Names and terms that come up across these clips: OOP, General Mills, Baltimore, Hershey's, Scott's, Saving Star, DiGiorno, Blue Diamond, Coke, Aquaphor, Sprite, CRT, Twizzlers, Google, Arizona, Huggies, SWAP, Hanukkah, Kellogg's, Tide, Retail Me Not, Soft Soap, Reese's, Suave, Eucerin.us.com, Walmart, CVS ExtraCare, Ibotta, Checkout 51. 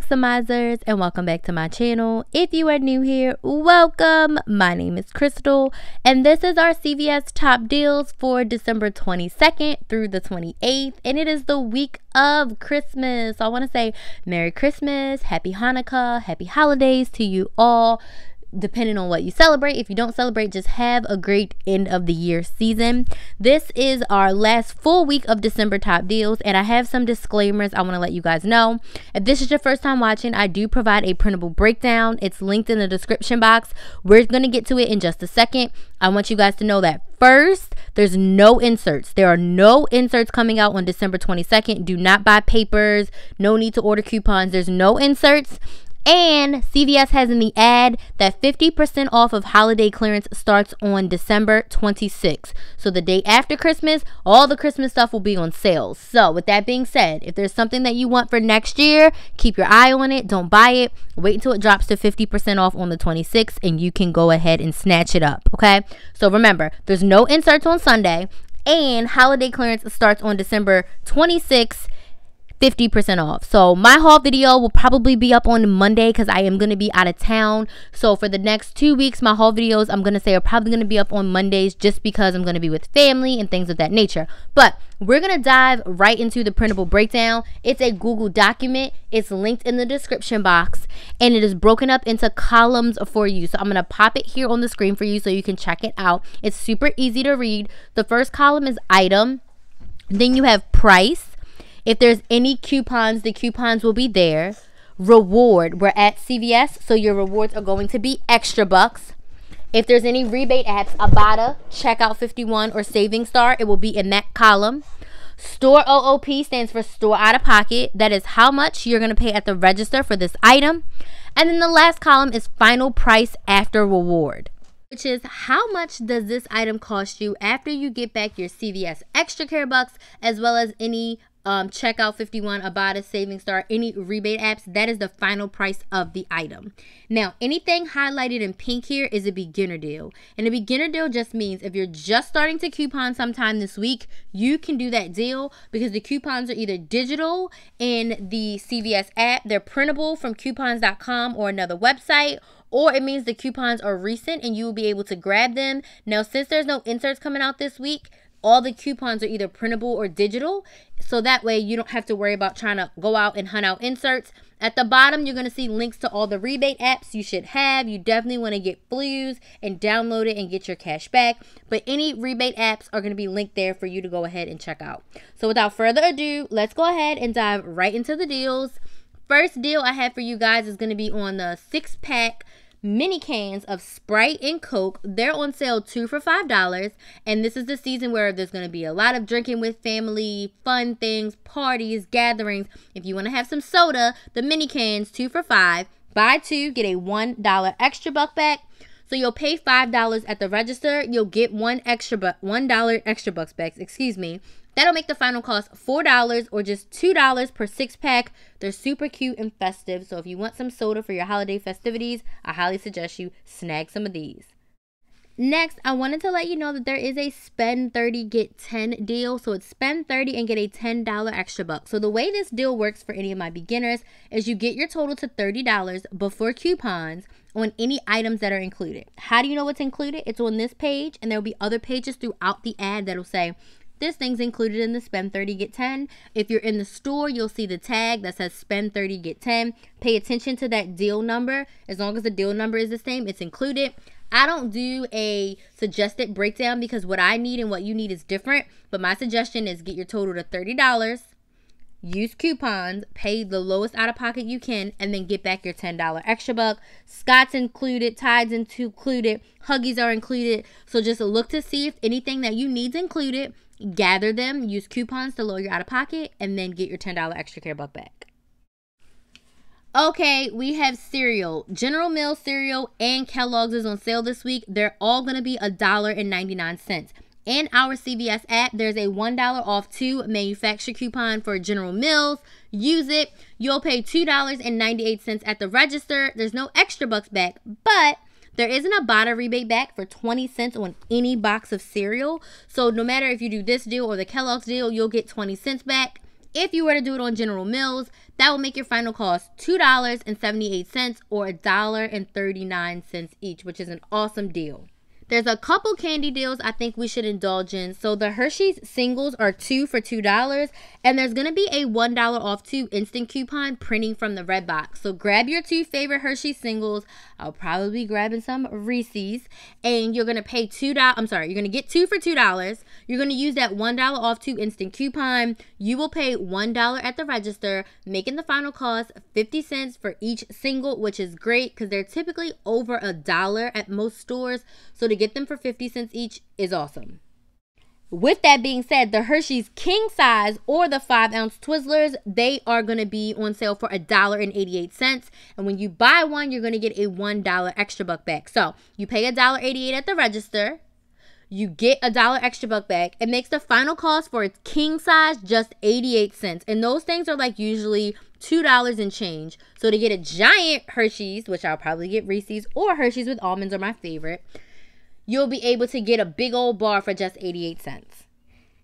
maximizers, and welcome back to my channel. If you are new here, welcome. My name is Crystal, and this is our CVS top deals for December 22nd through the 28th, and it is the week of Christmas. So I want to say Merry Christmas, Happy Hanukkah, Happy Holidays to you all, depending on what you celebrate. If you don't celebrate, just have a great end of the year season. This is our last full week of December top deals, and I have some disclaimers I want to let you guys know. If this is your first time watching, I do provide a printable breakdown. It's linked in the description box. We're going to get to it in just a second. I want you guys to know that first, there's no inserts. There are no inserts coming out on December 22nd. Do not buy papers. No need to order coupons. There's no inserts. And CVS has in the ad that 50% off of holiday clearance starts on December 26th. So the day after Christmas, all the Christmas stuff will be on sale. So with that being said, if there's something that you want for next year, keep your eye on it. Don't buy it. Wait until it drops to 50% off on the 26th and you can go ahead and snatch it up. Okay. So remember, there's no inserts on Sunday and holiday clearance starts on December 26th. 50% off. So my haul video will probably be up on Monday because I am going to be out of town. So for the next 2 weeks, my haul videos, I'm going to say, are probably going to be up on Mondays just because I'm going to be with family and things of that nature. But we're going to dive right into the printable breakdown. It's a Google document. It's linked in the description box and it is broken up into columns for you. So I'm going to pop it here on the screen for you so you can check it out. It's super easy to read. The first column is item. Then you have price. If there's any coupons, the coupons will be there. Reward, we're at CVS, so your rewards are going to be extra bucks. If there's any rebate apps, Ibotta, Checkout 51, or Saving Star, it will be in that column. Store OOP stands for store out of pocket. That is how much you're going to pay at the register for this item. And then the last column is final price after reward, which is how much does this item cost you after you get back your CVS ExtraCare bucks, as well as any Checkout 51, Ibotta, Saving Star, any rebate apps. That is the final price of the item. Now, anything highlighted in pink here is a beginner deal, and a beginner deal just means if you're just starting to coupon sometime this week, you can do that deal because the coupons are either digital in the CVS app, they're printable from coupons.com or another website, or it means the coupons are recent and you will be able to grab them. Now, since there's no inserts coming out this week, all the coupons are either printable or digital, so that way you don't have to worry about trying to go out and hunt out inserts. At the bottom, you're going to see links to all the rebate apps you should have. You definitely want to get Blues and download it and get your cash back, but any rebate apps are going to be linked there for you to go ahead and check out. So without further ado, let's go ahead and dive right into the deals. First deal I have for you guys is going to be on the 6-pack mini cans of Sprite and Coke. They're on sale 2 for $5, and this is the season where there's going to be a lot of drinking with family, fun things, parties, gatherings. If you want to have some soda, the mini cans 2 for $5, buy 2, get a $1 extra buck back. So you'll pay $5 at the register, you'll get $1 extra bucks back, excuse me. That'll make the final cost $4 or just $2 per 6-pack. They're super cute and festive, so if you want some soda for your holiday festivities, I highly suggest you snag some of these. Next, I wanted to let you know that there is a spend 30, get 10 deal. So it's spend 30 and get a $10 extra buck. So the way this deal works for any of my beginners is you get your total to $30 before coupons on any items that are included. How do you know what's included? It's on this page, and there'll be other pages throughout the ad that'll say, this thing's included in the spend 30, get 10. If you're in the store, you'll see the tag that says spend 30, get 10. Pay attention to that deal number. As long as the deal number is the same, it's included. I don't do a suggested breakdown because what I need and what you need is different. But my suggestion is get your total to $30, use coupons, pay the lowest out of pocket you can, and then get back your $10 extra buck. Scott's included, Tide's included, Huggies are included. So just look to see if anything that you need is included. Gather them, use coupons to lower your out of pocket, and then get your $10 extra care buck back. Okay, we have cereal. General Mills cereal and Kellogg's is on sale this week. They're all going to be $1.99. In our CVS app, there's a $1 off 2 manufacturer coupon for General Mills. Use it. You'll pay $2.98 at the register. There's no extra bucks back, but there isn't a Ibotta rebate back for 20 cents on any box of cereal. So no matter if you do this deal or the Kellogg's deal, you'll get 20 cents back. If you were to do it on General Mills, that will make your final cost $2.78 or $1.39 each, which is an awesome deal. There's a couple candy deals I think we should indulge in. So the Hershey's singles are 2 for $2, and there's gonna be a $1 off 2 instant coupon printing from the red box. So grab your 2 favorite Hershey's singles. I'll probably be grabbing some Reese's, and you're gonna pay you're gonna get 2 for $2. You're gonna use that $1 off 2 instant coupon. You will pay $1 at the register, making the final cost 50 cents for each single, which is great because they're typically over $1 at most stores. So to get them for 50 cents each is awesome. With that being said, the Hershey's king size or the 5-ounce Twizzlers, they are going to be on sale for $1.88. And when you buy one, you're going to get a $1 extra buck back. So you pay $1.88 at the register, you get $1 extra buck back. It makes the final cost for its king size just 88 cents. And those things are like usually $2 and change. So to get a giant Hershey's, which I'll probably get Reese's or Hershey's with almonds are my favorite, you'll be able to get a big old bar for just 88 cents.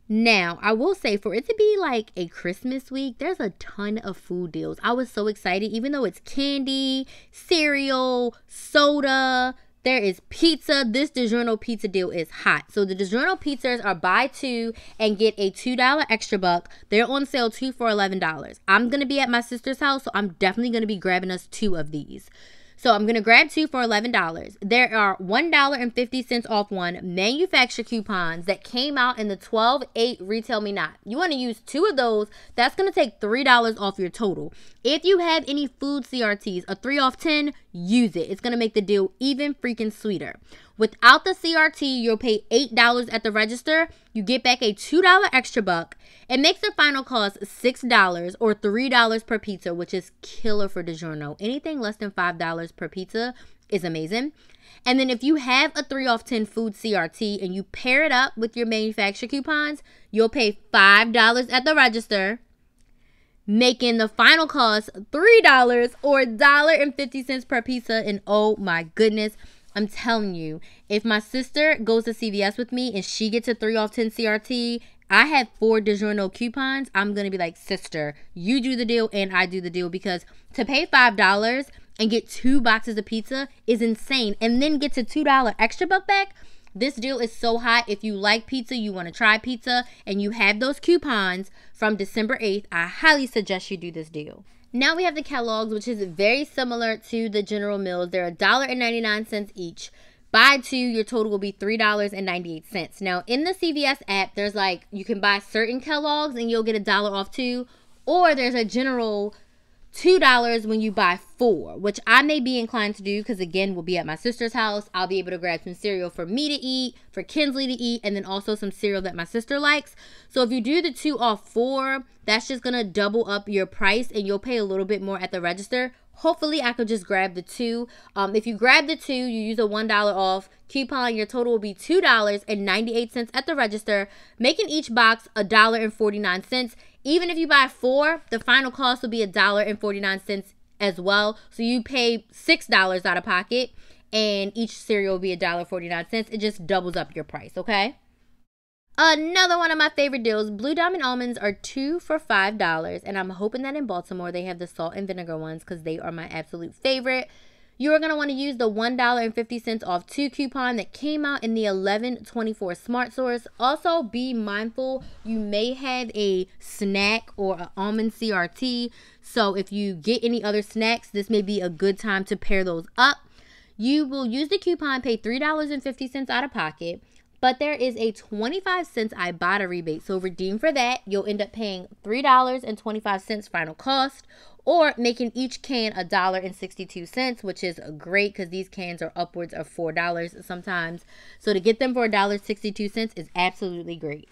Now, I will say for it to be like a Christmas week, there's a ton of food deals. I was so excited, even though it's candy, cereal, soda, there is pizza. This DiGiorno pizza deal is hot. So the DiGiorno pizzas are buy 2 and get a $2 extra buck. They're on sale 2 for $11. I'm going to be at my sister's house, so I'm definitely going to be grabbing us 2 of these. So I'm going to grab 2 for $11. There are $1.50 off 1 manufacturer coupons that came out in the 12/8 Retail Me Not. You want to use 2 of those. That's going to take $3 off your total. If you have any food CRTs, a 3 off 10, use it. It's going to make the deal even freaking sweeter. Without the CRT, you'll pay $8 at the register. You get back a $2 extra buck. It makes the final cost $6 or $3 per pizza, which is killer for DiGiorno. Anything less than $5 per pizza is amazing. And then if you have a 3 off 10 food CRT and you pair it up with your manufacturer coupons, you'll pay $5 at the register, making the final cost $3 or $1.50 per pizza. And oh my goodness, I'm telling you, if my sister goes to CVS with me and she gets a 3 off 10 CRT, I have 4 DiGiorno coupons, I'm going to be like, sister, you do the deal and I do the deal, because to pay $5 and get 2 boxes of pizza is insane. And then get a $2 extra buck back. This deal is so hot. If you like pizza, you want to try pizza, and you have those coupons from December 8th, I highly suggest you do this deal. Now we have the Kellogg's, which is very similar to the General Mills. They're $1.99 each. Buy 2, your total will be $3.98. Now in the CVS app, there's like, you can buy certain Kellogg's and you'll get $1 off 2, or there's a general $2 when you buy 4, which I may be inclined to do because, again, we'll be at my sister's house. I'll be able to grab some cereal for me to eat, for Kinsley to eat, and then also some cereal that my sister likes. So if you do the 2 off 4, that's just going to double up your price and you'll pay a little bit more at the register. Hopefully, I could just grab the 2. If you grab the 2, you use a $1 off coupon, your total will be $2.98 at the register, making each box $1.49. Even if you buy 4, the final cost will be $1.49 as well. So you pay $6 out of pocket, and each cereal will be $1.49. It just doubles up your price, okay? Another one of my favorite deals, Blue Diamond almonds are 2 for $5. And I'm hoping that in Baltimore they have the salt and vinegar ones because they are my absolute favorite. You are going to want to use the $1.50 off 2 coupon that came out in the 11/24 Smart Source. Also, be mindful, you may have a snack or an almond CRT. So if you get any other snacks, this may be a good time to pair those up. You will use the coupon, pay $3.50 out of pocket, but there is a 25 cents Ibotta rebate. So redeem for that. You'll end up paying $3.25 final cost, or making each can $1.62, which is great because these cans are upwards of $4 sometimes. So to get them for $1.62 is absolutely great.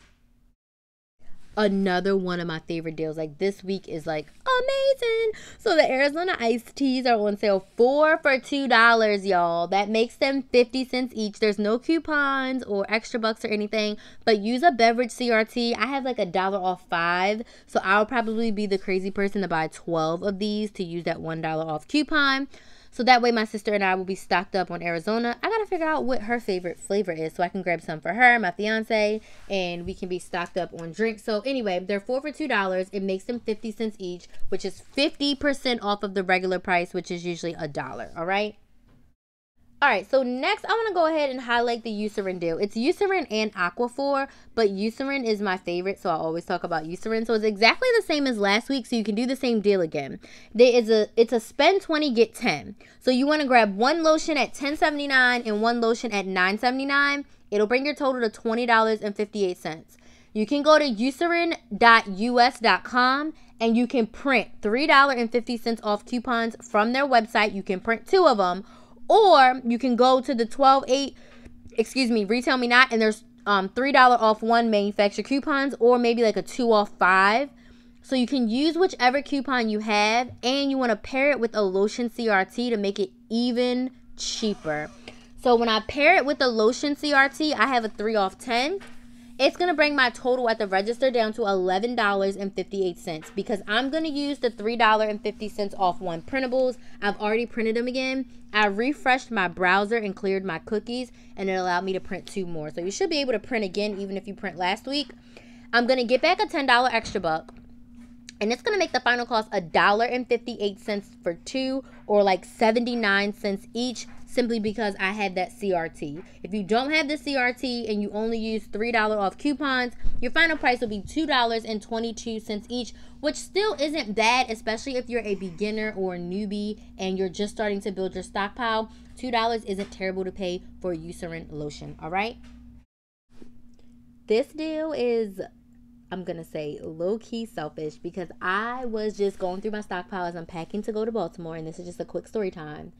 Another one of my favorite deals, like this week, is like amazing. So the Arizona iced teas are on sale 4 for $2, y'all. That makes them 50 cents each. There's no coupons or extra bucks or anything, but use a beverage CRT. I have like $1 off 5, so I'll probably be the crazy person to buy 12 of these to use that $1 off coupon. So that way my sister and I will be stocked up on Arizona. I gotta figure out what her favorite flavor is so I can grab some for her, my fiance, and we can be stocked up on drinks. So anyway, they're 4 for $2. It makes them 50 cents each, which is 50% off of the regular price, which is usually $1, all right? All right, so next I want to go ahead and highlight the Eucerin deal. It's Eucerin and Aquaphor, but Eucerin is my favorite, so I always talk about Eucerin. So it's exactly the same as last week, so you can do the same deal again. There is it's a spend 20, get 10. So you want to grab one lotion at $10.79 and one lotion at $9.79. It'll bring your total to $20.58. You can go to Eucerin.us.com and you can print $3.50 off coupons from their website. You can print 2 of them. Or you can go to the Retail Me Not, and there's $3 off 1 manufacturer coupons, or maybe like a 2 off 5. So you can use whichever coupon you have, and you want to pair it with a lotion CRT to make it even cheaper. So when I pair it with the lotion CRT, I have a 3 off 10. It's going to bring my total at the register down to $11.58 because I'm going to use the $3.50 off 1 printables. I've already printed them again. I refreshed my browser and cleared my cookies, and it allowed me to print 2 more. So you should be able to print again even if you print last week. I'm going to get back a $10 extra buck, and it's going to make the final cost $1.58 for 2, or like 79 cents each, simply because I had that CRT. If you don't have the CRT and you only use $3 off coupons, your final price will be $2.22 each, which still isn't bad, especially if you're a beginner or a newbie and you're just starting to build your stockpile. $2 isn't terrible to pay for a Eucerin lotion, all right? This deal is, I'm going to say, low-key selfish because I was just going through my stockpile as I'm packing to go to Baltimore, and this is just a quick story time.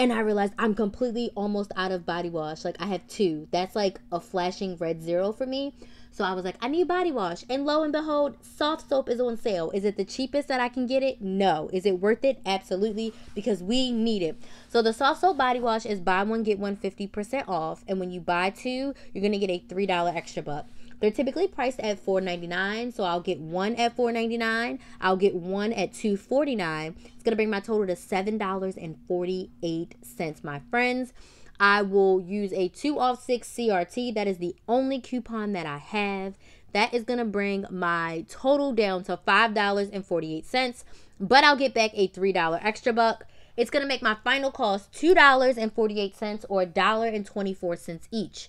And I realized I'm completely almost out of body wash. Like, I have 2. That's like a flashing red zero for me. So I was like, I need body wash. And lo and behold, Soft Soap is on sale. Is it the cheapest that I can get it? No. Is it worth it? Absolutely, because we need it. So the Soft Soap body wash is buy 1, get 150% off. And when you buy 2, you're going to get a $3 extra buck. They're typically priced at $4.99, so I'll get 1 at $4.99. I'll get 1 at $2.49. It's going to bring my total to $7.48, my friends. I will use a 2 off 6 CRT. That is the only coupon that I have. That is going to bring my total down to $5.48, but I'll get back a $3 extra buck. It's going to make my final cost $2.48, or $1.24 each.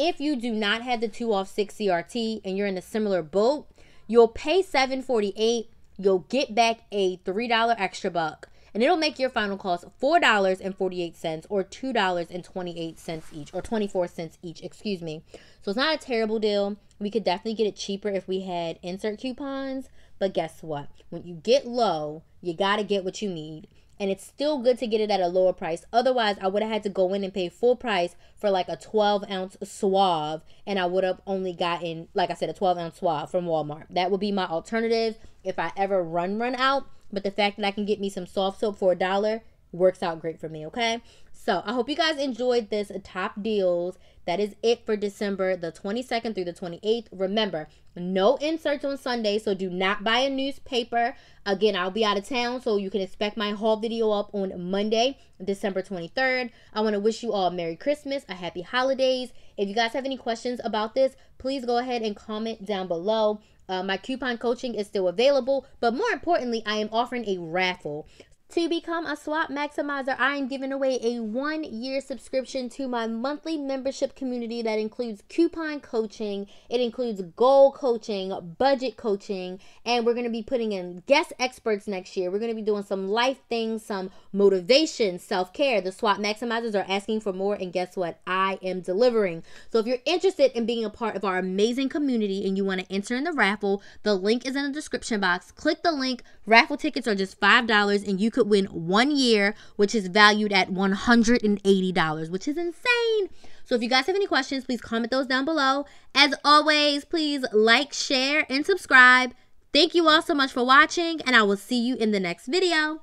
If you do not have the 2 off 6 CRT and you're in a similar boat, you'll pay $7.48, you'll get back a $3 extra buck, and it'll make your final cost $4.48, or $2.28 each, or 24 cents each, excuse me. So it's not a terrible deal. We could definitely get it cheaper if we had insert coupons, but guess what? When you get low, you gotta get what you need. And it's still good to get it at a lower price. Otherwise, I would have had to go in and pay full price for like a 12-ounce Suave. And I would have only gotten, like I said, a 12-ounce Suave from Walmart. That would be my alternative if I ever run out. But the fact that I can get me some Soft Soap for $1 works out great for me, okay? So I hope you guys enjoyed this top deals. That is it for December the 22nd through the 28th. Remember, no inserts on Sunday, so do not buy a newspaper. Again, I'll be out of town, so you can expect my haul video up on Monday, December 23rd. I want to wish you all a Merry Christmas, a Happy Holidays. If you guys have any questions about this, please go ahead and comment down below. My coupon coaching is still available, but more importantly, I am offering a raffle. To become a Swap Maximizer, I am giving away a 1-year subscription to my monthly membership community that includes coupon coaching, it includes goal coaching, budget coaching, and we're going to be putting in guest experts next year. We're going to be doing some life things, some motivation, self-care. The Swap Maximizers are asking for more, and guess what? I am delivering. So if you're interested in being a part of our amazing community and you want to enter in the raffle, the link is in the description box. Click the link. Raffle tickets are just $5, and you could win 1 year, which is valued at $180, which is insane. So if you guys have any questions, please comment those down below. As always, please like, share, and subscribe. Thank you all so much for watching, and I will see you in the next video.